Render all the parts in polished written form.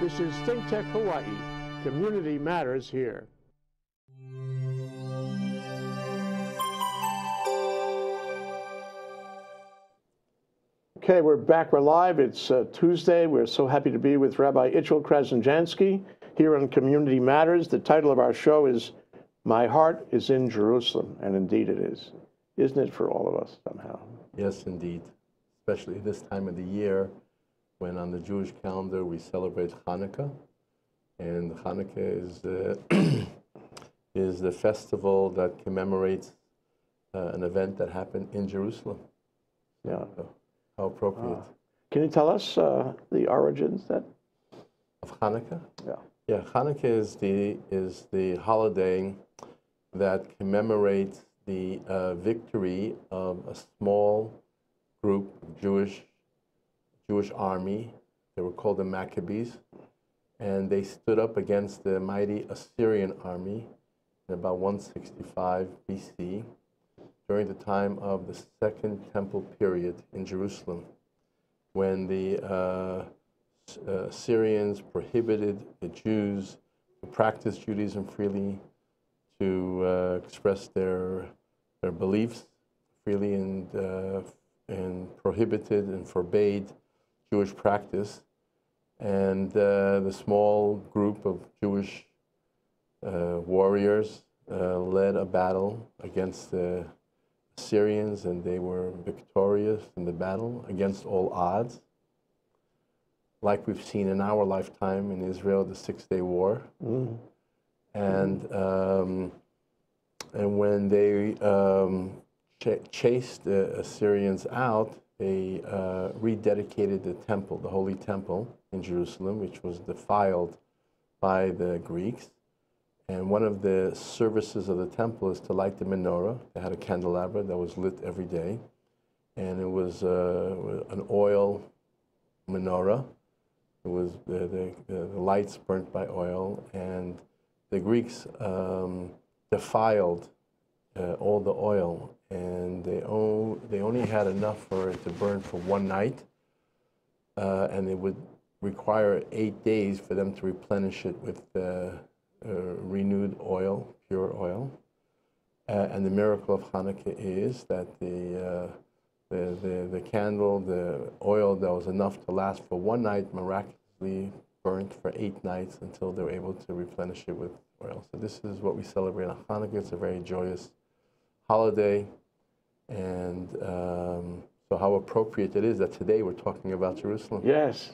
This is ThinkTech Hawaii. Community matters here. Okay, we're back. We're live. It's Tuesday. We're so happy to be with Rabbi Itchel Kasnjanski here on Community Matters. The title of our show is My Heart is in Jerusalem, and indeed it is. Isn't it for all of us somehow? Yes, indeed, especially this time of the year, when on the Jewish calendar we celebrate Hanukkah. And Hanukkah is is the festival that commemorates an event that happened in Jerusalem. Yeah. So, how appropriate. Can you tell us the origins then? Of Hanukkah? Yeah. Yeah, Hanukkah is the holiday that commemorates the victory of a small group of Jewish army. They were called the Maccabees, and they stood up against the mighty Assyrian army in about 165 BC during the time of the Second Temple period in Jerusalem, when the Assyrians prohibited the Jews to practice Judaism freely, to express their beliefs freely, and prohibited and forbade Jewish practice, and the small group of Jewish warriors led a battle against the Assyrians, and they were victorious in the battle against all odds. Like we've seen in our lifetime in Israel, the 6 Day War. Mm-hmm. And when they chased the Assyrians out, they rededicated the temple, the Holy Temple in Jerusalem, which was defiled by the Greeks. And one of the services of the temple is to light the menorah. They had a candelabra that was lit every day. And it was an oil menorah. It was the lights burnt by oil. And the Greeks defiled all the oil, and they only had enough for it to burn for one night, and it would require 8 days for them to replenish it with renewed oil, pure oil. And the miracle of Hanukkah is that the candle, the oil that was enough to last for one night, miraculously burnt for 8 nights until they were able to replenish it with oil. So this is what we celebrate on Hanukkah. It's a very joyous holiday, and so how appropriate it is that today we're talking about Jerusalem. Yes,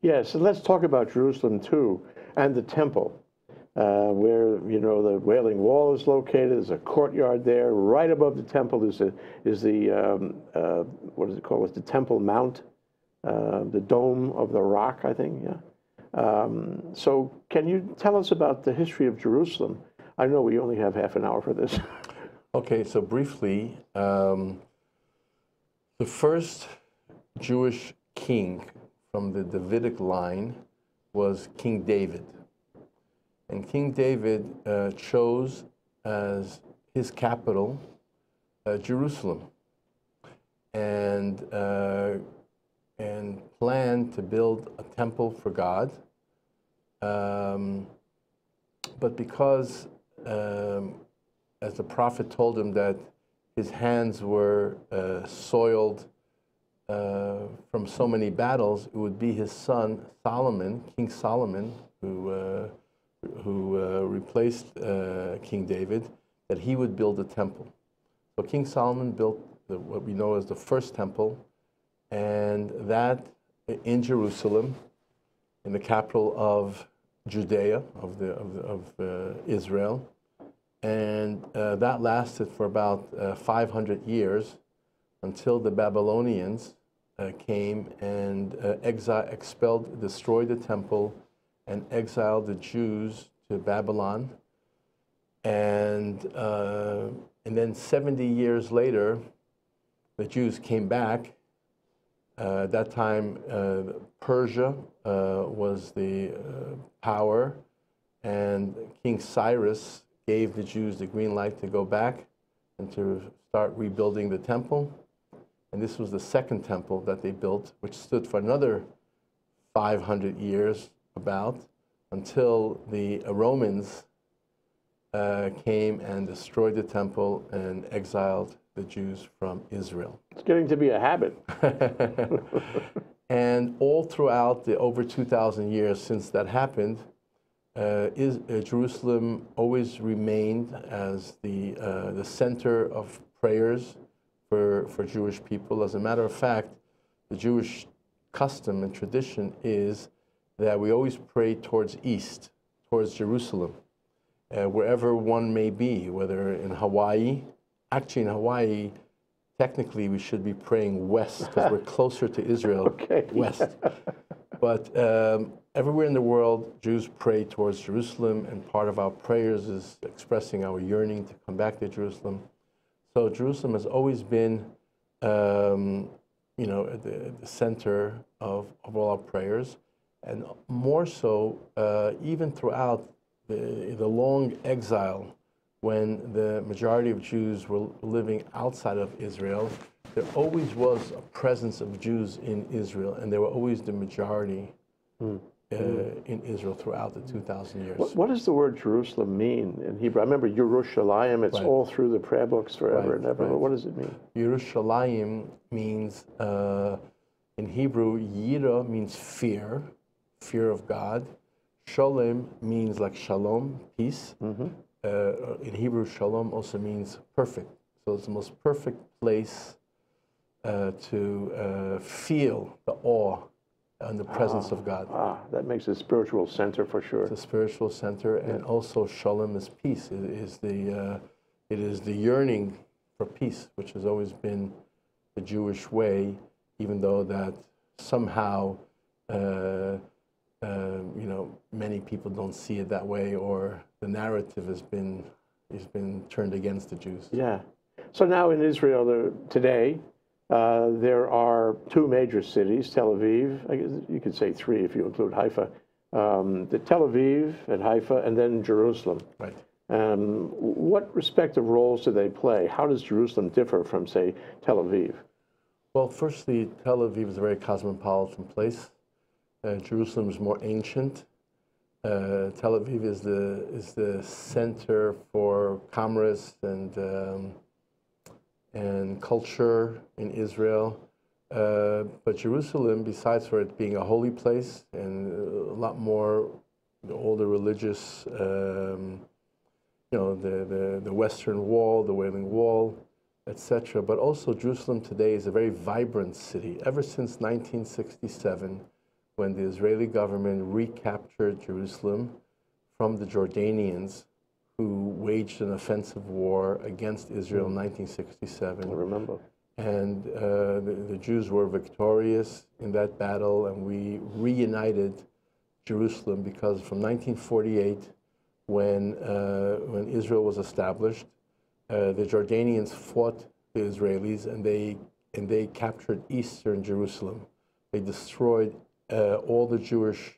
yes, and let's talk about Jerusalem too, and the temple, where, you know, the Wailing Wall is located. There's a courtyard there. Right above the temple is the what is it called? It's the Temple Mount, the Dome of the Rock, I think. Yeah. So can you tell us about the history of Jerusalem? I know we only have half an hour for this. Okay, so briefly, the first Jewish king from the Davidic line was King David. And King David chose as his capital Jerusalem, and planned to build a temple for God. But because, as the prophet told him, that his hands were soiled from so many battles, it would be his son Solomon, King Solomon, who replaced King David, that he would build a temple. So King Solomon built what we know as the first temple, and that in Jerusalem, in the capital of Judea, of Israel, and that lasted for about 500 years, until the Babylonians came and destroyed the temple, and exiled the Jews to Babylon. And then 70 years later, the Jews came back. At that time, Persia was the power, and King Cyrus gave the Jews the green light to go back and to start rebuilding the temple. And this was the second temple that they built, which stood for another 500 years about until the Romans came and destroyed the temple and exiled the Jews from Israel. It's getting to be a habit. And all throughout the over 2,000 years since that happened, Jerusalem always remained as the center of prayers for Jewish people. As a matter of fact, the Jewish custom and tradition is that we always pray towards east, towards Jerusalem, wherever one may be, whether in Hawaii. Actually, in Hawaii, technically, we should be praying west because we're closer to Israel, okay. West. But everywhere in the world, Jews pray towards Jerusalem, and part of our prayers is expressing our yearning to come back to Jerusalem. So Jerusalem has always been, you know, the center of all our prayers, and more so even throughout the long exile, when the majority of Jews were living outside of Israel, there always was a presence of Jews in Israel, and they were always the majority in Israel throughout the 2,000 years. What does the word Jerusalem mean in Hebrew? I remember Yerushalayim, it's right. All through the prayer books forever right, and ever. Right. What does it mean? Yerushalayim means, in Hebrew, Yira means fear, fear of God. Sholem means like shalom, peace. Mm-hmm. In Hebrew, shalom also means perfect. So it's the most perfect place to feel the awe and the presence of God. That makes a spiritual center for sure. It's a spiritual center, yeah. And also shalom is peace. It is the yearning for peace, which has always been the Jewish way, even though that somehow, you know, many people don't see it that way, or the narrative has been turned against the Jews. Yeah. So now in Israel today, there are two major cities, Tel Aviv, I guess you could say three if you include Haifa, the Tel Aviv and Haifa, and then Jerusalem. Right. What respective roles do they play? How does Jerusalem differ from, say, Tel Aviv? Well, firstly, Tel Aviv is a very cosmopolitan place. Jerusalem is more ancient. Tel Aviv is the center for commerce and culture in Israel. But Jerusalem, besides for it being a holy place and a lot more, all the religious, you know, the Western Wall, the Wailing Wall, etc. But also Jerusalem today is a very vibrant city. Ever since 1967. When the Israeli government recaptured Jerusalem from the Jordanians, who waged an offensive war against Israel in 1967. I remember. And the Jews were victorious in that battle, and we reunited Jerusalem because from 1948, when Israel was established, the Jordanians fought the Israelis, and they captured eastern Jerusalem. They destroyed all the Jewish,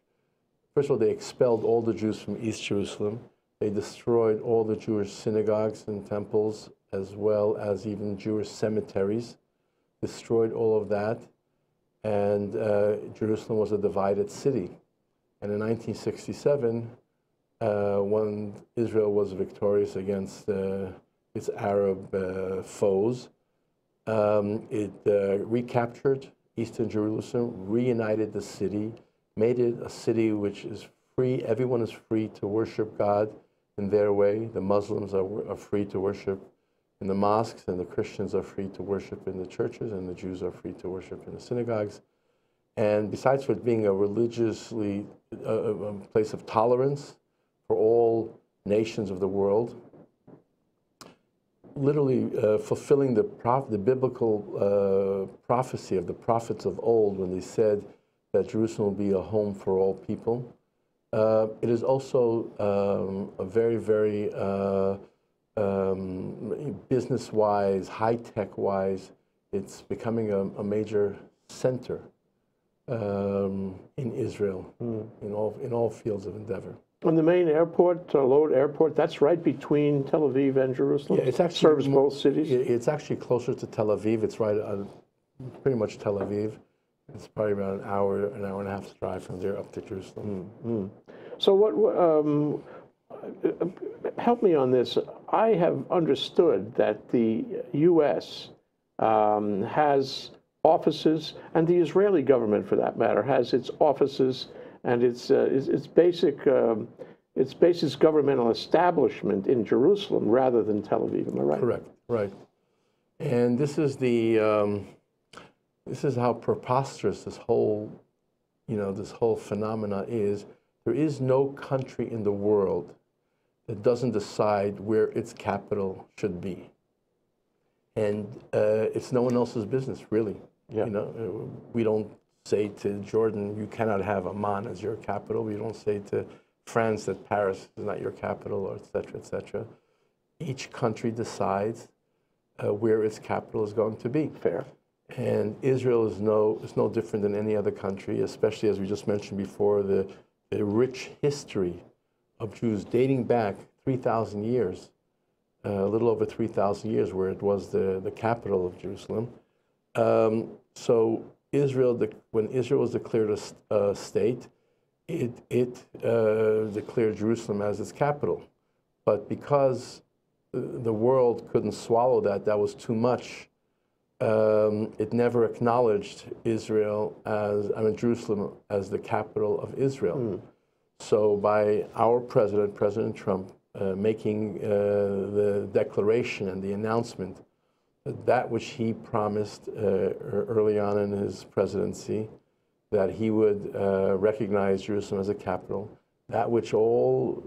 first of all, they expelled all the Jews from East Jerusalem. They destroyed all the Jewish synagogues and temples, as well as even Jewish cemeteries, destroyed all of that. And Jerusalem was a divided city. And in 1967, when Israel was victorious against its Arab foes, it recaptured Eastern Jerusalem, reunited the city, made it a city which is free. Everyone is free to worship God in their way. The Muslims are free to worship in the mosques, and the Christians are free to worship in the churches, and the Jews are free to worship in the synagogues. And besides for it being a religiously a place of tolerance for all nations of the world, literally fulfilling the biblical prophecy of the prophets of old when they said that Jerusalem will be a home for all people. It is also a very, very business-wise, high-tech-wise, it's becoming a major center in Israel, in all fields of endeavor. And the main airport, Lod Airport, that's right between Tel Aviv and Jerusalem? Yeah, it's actually serves both cities? It's actually closer to Tel Aviv. It's right on pretty much Tel Aviv. It's probably about an hour and a half drive from there up to Jerusalem. Mm-hmm. So what, help me on this. I have understood that the U.S. Has offices, and the Israeli government, for that matter, has its offices and its basic governmental establishment in Jerusalem rather than Tel Aviv. Am I right? Correct. Right. And this is the this is how preposterous this whole, this whole phenomena is. There is no country in the world that doesn't decide where its capital should be, and it's no one else's business, really. Yeah. You know, we don't say to Jordan, "You cannot have Amman as your capital." We don't say to France that Paris is not your capital, or et cetera, et cetera. Each country decides where its capital is going to be. Fair. And Israel is no different than any other country, especially as we just mentioned before, the rich history of Jews dating back 3,000 years, a little over 3,000 years, where it was the capital of Jerusalem. So Israel, when Israel was declared a state, it declared Jerusalem as its capital. But because the world couldn't swallow that, that was too much. It never acknowledged Israel as, Jerusalem as the capital of Israel. Mm. So by our president, President Trump, making the declaration and the announcement, that which he promised early on in his presidency, that he would recognize Jerusalem as a capital, that which all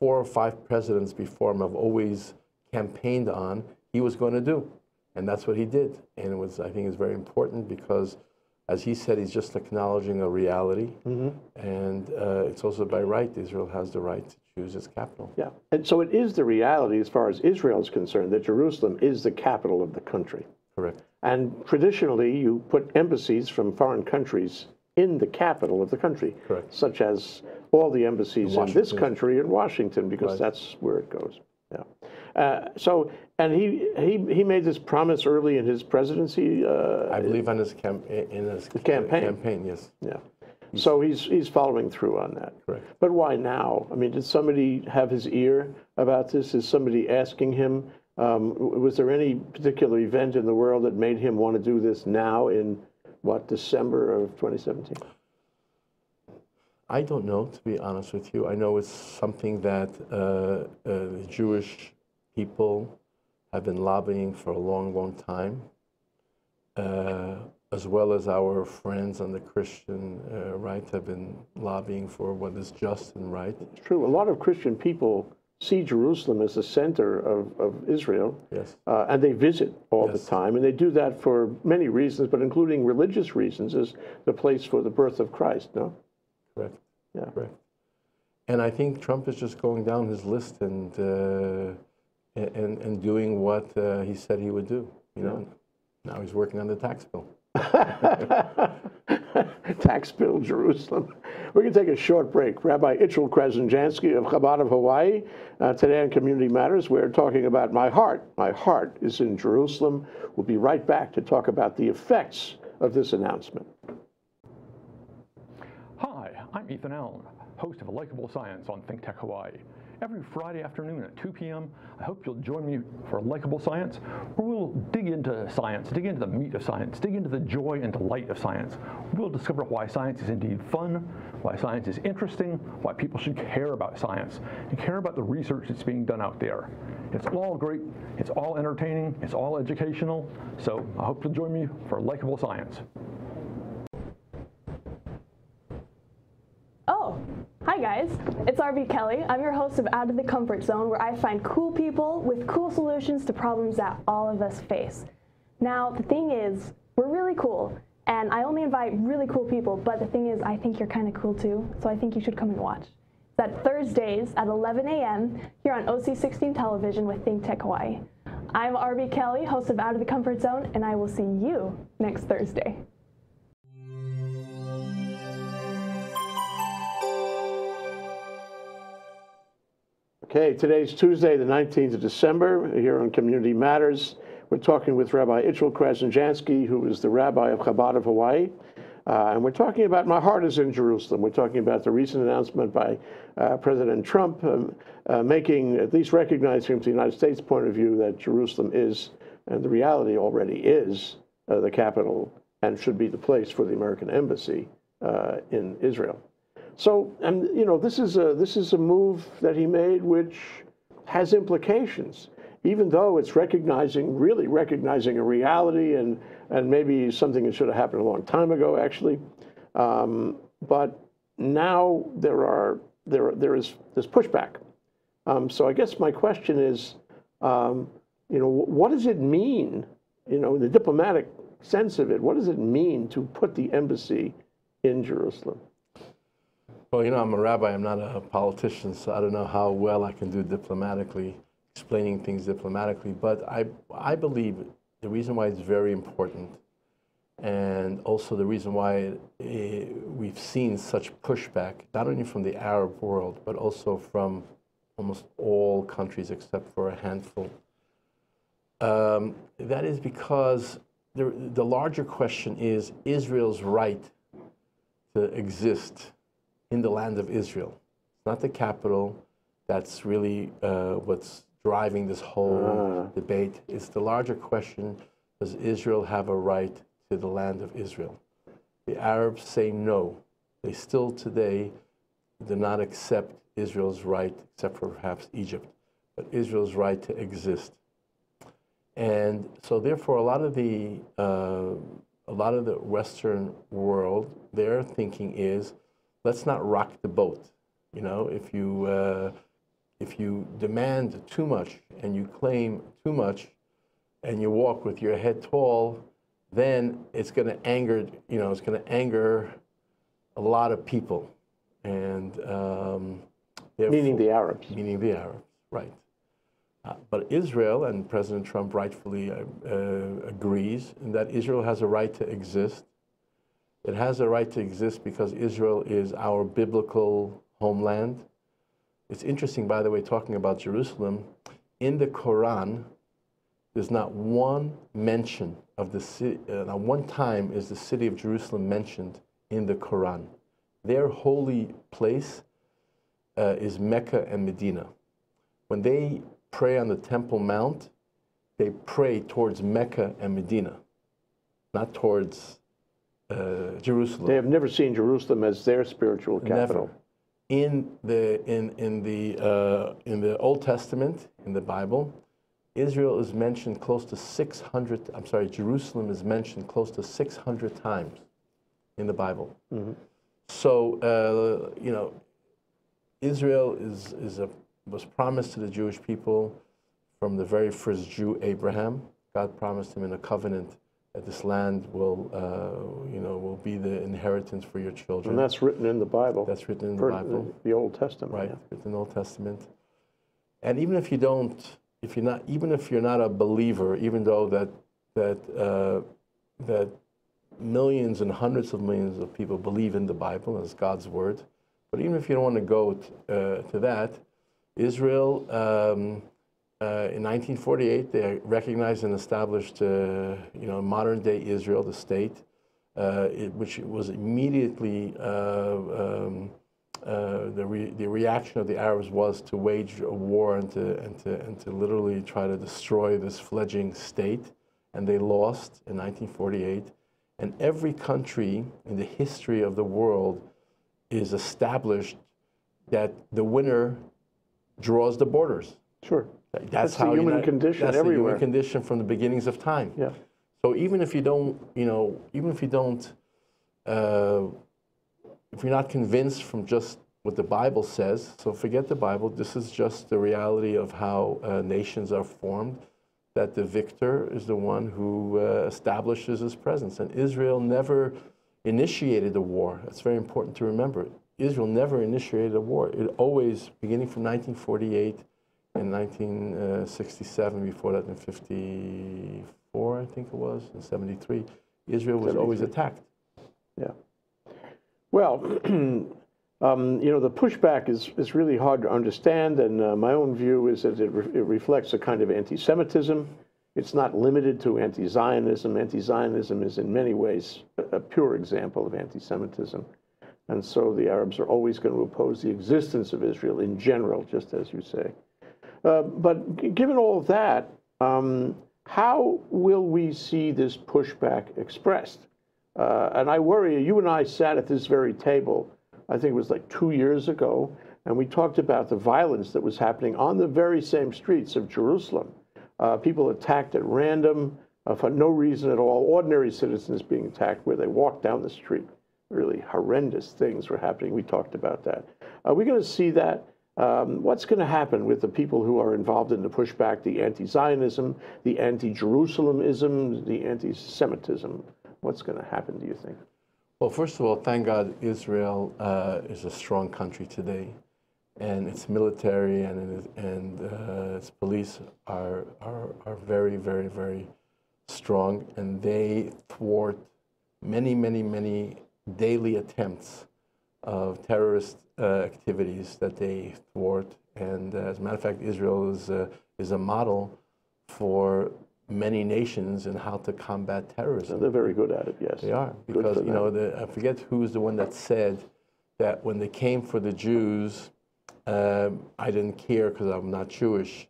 4 or 5 presidents before him have always campaigned on, he was going to do. And that's what he did. And it was, I think, is very important because, as he said, he's just acknowledging a reality. Mm-hmm. And it's also by right, Israel has the right to choose its capital. Yeah. And so it is the reality, as far as Israel is concerned, that Jerusalem is the capital of the country. Correct. And traditionally, you put embassies from foreign countries in the capital of the country. Correct. Such as all the embassies in this country in Washington, because right. That's where it goes. Yeah. So, and he made this promise early in his presidency. I believe on his campaign. Campaign, yes. Yeah. So he's following through on that. Correct. But why now? I mean, did somebody have his ear about this? Is somebody asking him? Was there any particular event in the world that made him want to do this now in, what, December of 2017? I don't know, to be honest with you. I know it's something that the Jewish people have been lobbying for a long, long time, as well as our friends on the Christian right have been lobbying for what is just and right. It's true. A lot of Christian people see Jerusalem as the center of Israel, yes. And they visit all yes. the time, and they do that for many reasons, but including religious reasons, as the place for the birth of Christ, no? Correct. Yeah. Correct. And I think Trump is just going down his list and doing what he said he would do. You know, yeah. Now he's working on the tax bill. Tax bill, Jerusalem. We're going to take a short break. Rabbi Itchel Kasnjanski of Chabad of Hawaii. Today on Community Matters, we're talking about my heart. My heart is in Jerusalem. We'll be right back to talk about the effects of this announcement. Hi, I'm Ethan Allen, host of Likable Science on ThinkTech Hawaii. Every Friday afternoon at 2 p.m., I hope you'll join me for Likable Science, where we'll dig into science, dig into the meat of science, dig into the joy and delight of science. We'll discover why science is indeed fun, why science is interesting, why people should care about science, and care about the research that's being done out there. It's all great, it's all entertaining, it's all educational, so I hope you'll join me for Likable Science. Hi guys, it's RB Kelly. I'm your host of Out of the Comfort Zone, where I find cool people with cool solutions to problems that all of us face. Now, the thing is, we're really cool, and I only invite really cool people, but the thing is, I think you're kind of cool too, so I think you should come and watch. That's Thursdays at 11 a.m. here on OC16 Television with ThinkTech Hawaii. I'm RB Kelly, host of Out of the Comfort Zone, and I will see you next Thursday. Okay, today's Tuesday, the 19th of December, here on Community Matters. We're talking with Rabbi Itchel Kasnjanski, who is the rabbi of Chabad of Hawaii. And we're talking about my heart is in Jerusalem. We're talking about the recent announcement by President Trump making, at least recognizing from the United States point of view, that Jerusalem is, and the reality already is, the capital and should be the place for the American embassy in Israel. So, and you know, this is a move that he made which has implications, even though it's really recognizing a reality and maybe something that should have happened a long time ago, actually. But now there is this pushback. So I guess my question is, you know, what does it mean? You know, in the diplomatic sense of it, what does it mean to put the embassy in Jerusalem? Well, you know, I'm a rabbi. I'm not a politician, so I don't know how well I can do diplomatically, explaining things diplomatically. But I believe the reason why it's very important, and also the reason why we've seen such pushback, not only from the Arab world, but also from almost all countries except for a handful, that is because the larger question is Israel's right to exist in the land of Israel. It's not the capital that's really what's driving this whole debate. It's the larger question, does Israel have a right to the land of Israel? The Arabs say no. They still today do not accept Israel's right, except for perhaps Egypt, but Israel's right to exist. And so therefore a lot of the Western world, their thinking is, let's not rock the boat. You know, if you demand too much and you claim too much and you walk with your head tall, then it's going to anger, you know, it's going to anger a lot of people. And meaning the Arabs. Meaning the Arabs, right. But Israel, and President Trump rightfully agrees, that Israel has a right to exist. It has a right to exist because Israel is our biblical homeland. It's interesting, by the way, talking about Jerusalem, in the Quran, there's not one mention of the city, not one time is the city of Jerusalem mentioned in the Quran. Their holy place is Mecca and Medina. When they pray on the Temple Mount, they pray towards Mecca and Medina, not towards Jerusalem. They have never seen Jerusalem as their spiritual capital. Never. In the Old Testament, in the Bible, Israel is mentioned close to 600. I'm sorry, Jerusalem is mentioned close to 600 times in the Bible. Mm-hmm. So you know, Israel was promised to the Jewish people from the very first Jew, Abraham. God promised him in a covenant that this land will, you know, will be the inheritance for your children. And that's written in the Bible. That's written in the Bible. The Old Testament. Right, yeah. Written in the Old Testament. And even if you don't, even if you're not a believer, even though that millions and hundreds of millions of people believe in the Bible as God's word, but even if you don't want to go to that, Israel, in 1948, they recognized and established, you know, modern-day Israel, the state, which was immediately the reaction of the Arabs was to wage a war and to literally try to destroy this fledgling state, and they lost in 1948. And every country in the history of the world is established that the winner draws the borders. Sure. That's how the human condition everywhere. That's the human condition from the beginnings of time. Yeah. So even if you don't, you know, even if you don't, if you're not convinced from just what the Bible says, so forget the Bible. This is just the reality of how nations are formed, that the victor is the one who establishes his presence. And Israel never initiated a war. That's very important to remember. Israel never initiated a war. It always, beginning from 1948, in 1967, before that in 54, I think it was, in 73, Israel was always attacked. Yeah. Well, you know, the pushback is really hard to understand, and my own view is that it reflects a kind of anti-Semitism It's not limited to anti-Zionism. Anti-Zionism is in many ways a pure example of anti-Semitism. And so the Arabs are always going to oppose the existence of Israel in general, just as you say. But given all of that, how will we see this pushback expressed? And I worry, you and I sat at this very table, I think it was like 2 years ago, and we talked about the violence that was happening on the very same streets of Jerusalem. People attacked at random for no reason at all, ordinary citizens being attacked where they walked down the street. Really horrendous things were happening. We talked about that. Are we going to see that? What's going to happen with the people who are involved in the pushback, the anti-Zionism, the anti-Jerusalemism, the anti-Semitism? What's going to happen, do you think? Well, first of all, thank God Israel is a strong country today. And its military and its police are very, very, very strong. And they thwart many, many, many daily attempts of terrorist activities that they thwart. And as a matter of fact, Israel is a model for many nations in how to combat terrorism. And they're very good at it, yes. They are. Because, you know, I forget who's the one that said that when they came for the Jews, I didn't care because I'm not Jewish.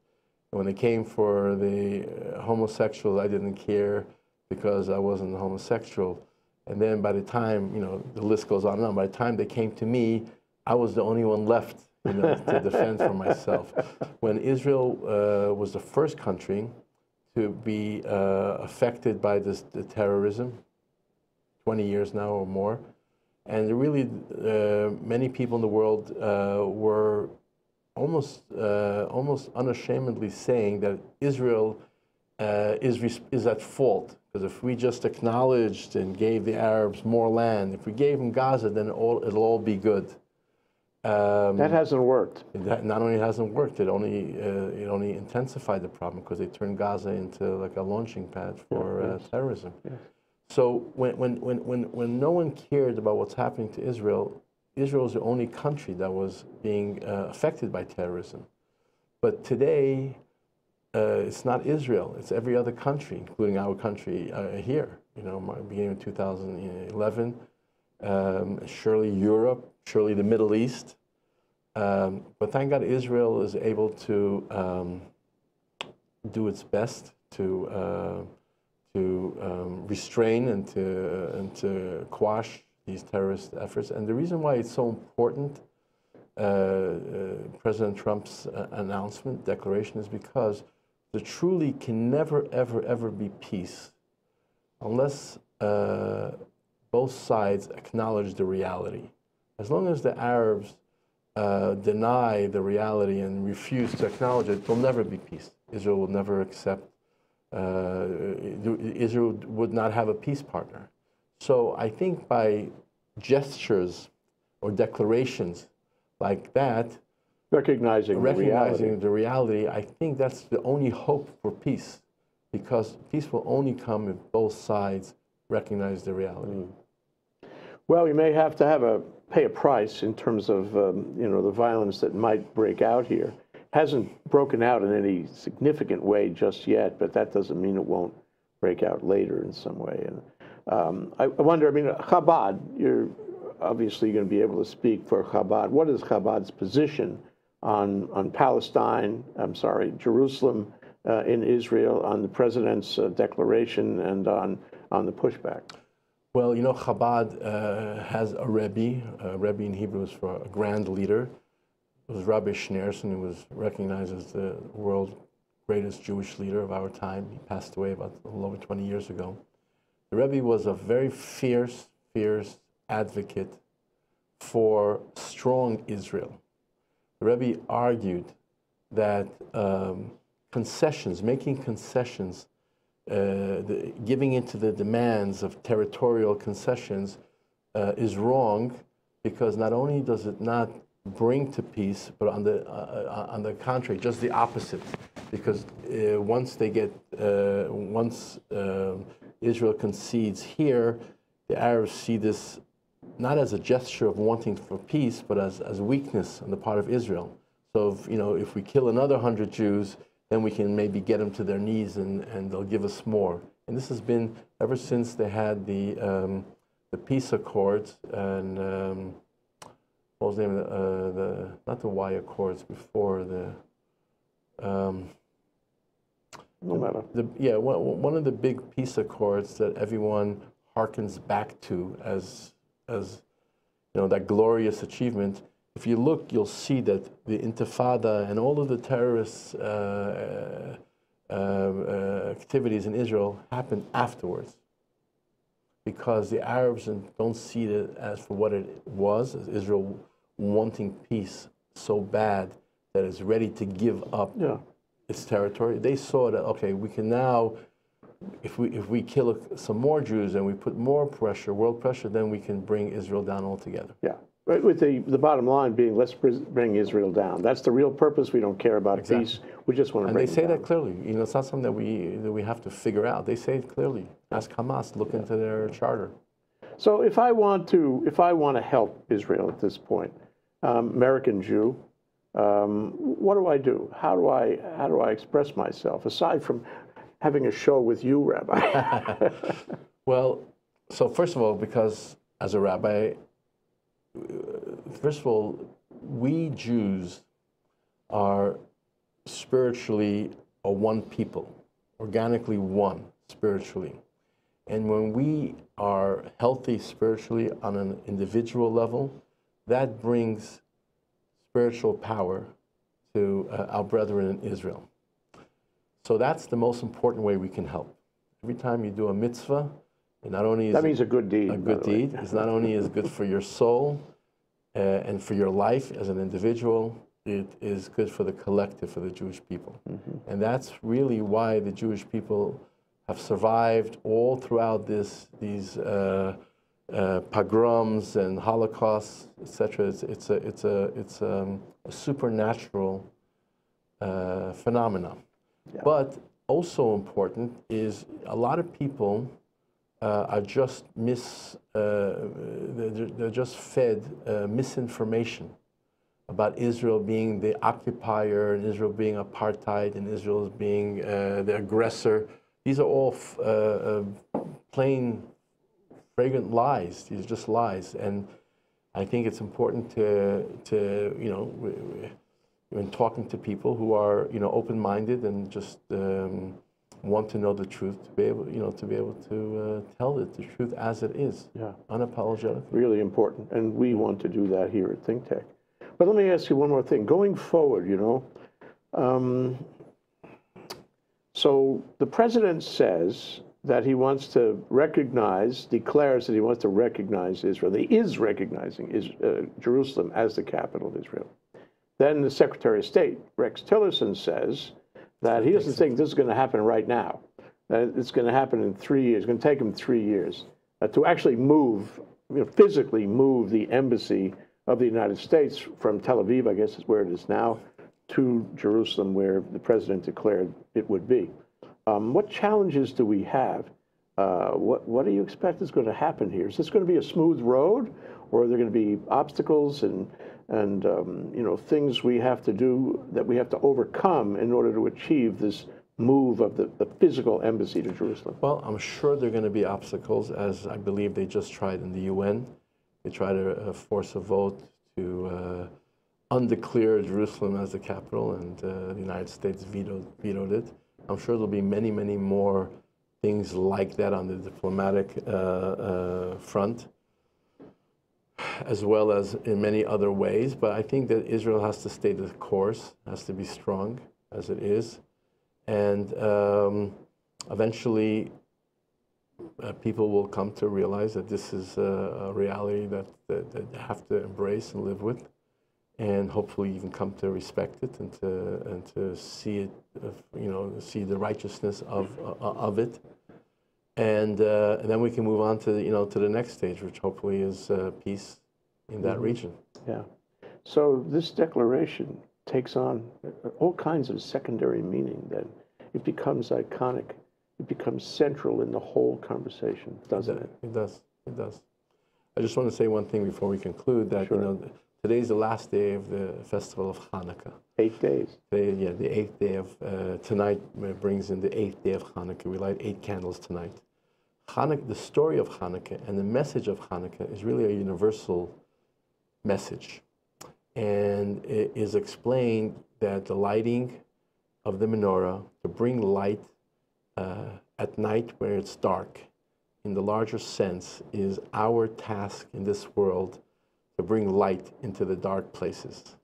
When they came for the homosexuals, I didn't care because I wasn't homosexual. And then by the time, you know, the list goes on and on, by the time they came to me, I was the only one left, you know, to defend for myself. When Israel was the first country to be affected by the terrorism, 20 years now or more, and really, many people in the world were almost unashamedly saying that Israel is at fault. Because if we just acknowledged and gave the Arabs more land, if we gave them Gaza, then it'll all be good. That hasn't worked. That not only hasn't worked, it only intensified the problem because they turned Gaza into like a launching pad for terrorism. Yes. So when no one cared about what's happening to Israel, Israel is the only country that was being affected by terrorism. But today, it's not Israel. It's every other country, including our country here. You know, beginning in 2011, surely Europe, surely the Middle East. But thank God Israel is able to do its best to restrain and to quash these terrorist efforts. And the reason why it's so important, President Trump's announcement, declaration, is because there truly can never, ever, ever be peace unless both sides acknowledge the reality. As long as the Arabs deny the reality and refuse to acknowledge it, there will never be peace. Israel will never accept Israel would not have a peace partner. So I think by gestures or declarations like that, recognizing the reality, I think that's the only hope for peace, because peace will only come if both sides recognize the reality. Well, we may have to pay a price in terms of you know, the violence that might break out here. Hasn't broken out in any significant way just yet, but that doesn't mean it won't break out later in some way. And I wonder, I mean, Chabad, you're obviously going to be able to speak for Chabad. What is Chabad's position on Palestine, I'm sorry, Jerusalem in Israel, on the president's declaration, and on the pushback? Well, you know, Chabad has a Rebbe. Rebbe in Hebrew is for a grand leader. It was Rabbi Schneerson, who was recognized as the world's greatest Jewish leader of our time. He passed away about a little over 20 years ago. The Rebbe was a very fierce, fierce advocate for strong Israel. The Rebbe argued that concessions, making concessions, giving into the demands of territorial concessions is wrong, because not only does it not bring to peace, but on the contrary, just the opposite, because once Israel concedes here, the Arabs see this not as a gesture of wanting for peace, but as weakness on the part of Israel. So if we kill another 100 Jews, then we can maybe get them to their knees and they'll give us more. And this has been ever since they had the peace accords and what was the name of the not the Y accords before the no matter yeah one of the big peace accords that everyone harkens back to as you know that glorious achievement. If you look, you'll see that the Intifada and all of the terrorist activities in Israel happened afterwards, because the Arabs don't see it as for what it was, as Israel wanting peace so bad that it's ready to give up its territory. They saw that, okay, we can now, if we kill some more Jews and we put more pressure, world pressure, then we can bring Israel down altogether. Yeah. Right, with the bottom line being, let's bring Israel down. That's the real purpose. We don't care about peace. We just want to bring them down. And they say that clearly. You know, it's not something that we have to figure out. They say it clearly. Ask Hamas. Look into their charter. So if I want to help Israel at this point, American Jew, what do I do? How do I express myself aside from having a show with you, Rabbi? Well, so first of all, because as a rabbi. First of all, we Jews are spiritually a one people, organically one spiritually. And when we are healthy spiritually on an individual level, that brings spiritual power to our brethren in Israel. So that's the most important way we can help. Every time you do a mitzvah, and not only is that means a good deed. A good deed is not only is good for your soul and for your life as an individual. It is good for the collective, for the Jewish people, and that's really why the Jewish people have survived all throughout these pogroms and holocausts, etc. It's a supernatural phenomenon. Yeah. But also important is a lot of people. Are just they're just fed misinformation about Israel being the occupier and Israel being apartheid and Israel being the aggressor. These are all plain, flagrant lies. These are just lies, and I think it's important to you know when talking to people who are open-minded and just. Want to know the truth, to be able, to tell it, the truth as it is, unapologetically. Really important, and we want to do that here at ThinkTech. But let me ask you one more thing. Going forward, so the president says that he wants to recognize, declares that he wants to recognize Israel. He is recognizing Jerusalem as the capital of Israel. Then the Secretary of State, Rex Tillerson, says that he doesn't think this is going to happen right now. That it's going to happen in 3 years. It's going to take him 3 years to actually move, physically move the embassy of the United States from Tel Aviv, I guess is where it is now, to Jerusalem, where the president declared it would be. What challenges do we have? What do you expect is going to happen here? Is this going to be a smooth road, or are there going to be obstacles and things we have to do that we have to overcome in order to achieve this move of the physical embassy to Jerusalem? Well, I'm sure there are going to be obstacles, as I believe they just tried in the UN. They tried to force a vote to undeclare Jerusalem as the capital, and the United States vetoed it. I'm sure there'll be many, many more things like that on the diplomatic front, as well as in many other ways. But I think that Israel has to stay the course, has to be strong as it is. And eventually, people will come to realize that this is a reality that they have to embrace and live with, and hopefully even come to respect it and to see it, see the righteousness of it. And then we can move on to the next stage, which hopefully is peace in that region. Yeah. So this declaration takes on all kinds of secondary meaning. Then it becomes iconic. It becomes central in the whole conversation, doesn't it? It does. It does. I just want to say one thing before we conclude that Today's the last day of the festival of Hanukkah. 8 days. Today, yeah, the 8th day of, tonight brings in the 8th day of Hanukkah. We light 8 candles tonight. Hanukkah, the story of Hanukkah and the message of Hanukkah is really a universal message. And it is explained that the lighting of the menorah, to bring light at night where it's dark, in the larger sense, is our task in this world to bring light into the dark places.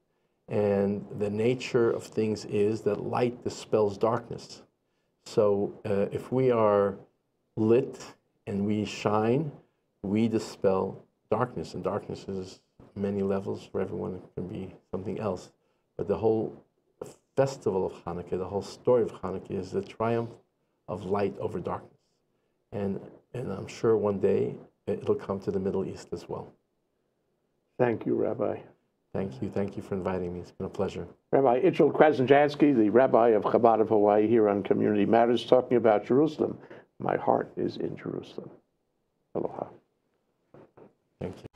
And the nature of things is that light dispels darkness. So if we are lit and we shine, we dispel darkness. And darkness is many levels. For everyone, it can be something else. But the whole festival of Hanukkah, the whole story of Hanukkah, is the triumph of light over darkness. And I'm sure one day it'll come to the Middle East as well. Thank you, Rabbi. Thank you. Thank you for inviting me. It's been a pleasure. Rabbi Itchel Kasnjanski, the Rabbi of Chabad of Hawaii, here on Community Matters, talking about Jerusalem. My heart is in Jerusalem. Aloha. Thank you.